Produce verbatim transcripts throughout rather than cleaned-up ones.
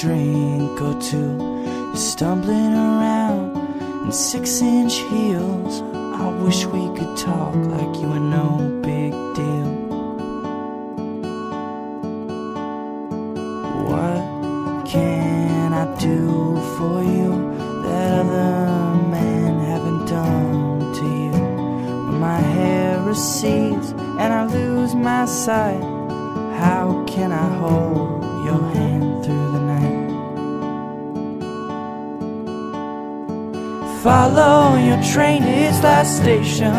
drink or two. You're stumbling around in six-inch heels. I wish we could talk like you were no big deal. What can I do for you that other men haven't done to you? When my hair recedes and I lose my sight, how can I hold your hand through the night? Follow your train to its last station.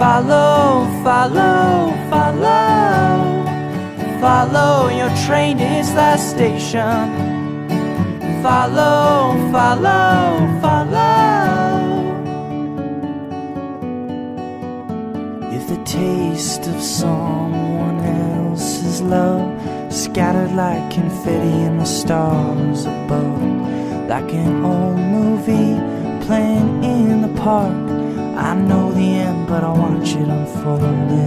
Follow, follow, follow. Follow your train to its last station. Follow, follow, follow. If the taste of someone else's love scattered like confetti in the stars above, like an old movie playing in the park, I know the end but I watch it unfold.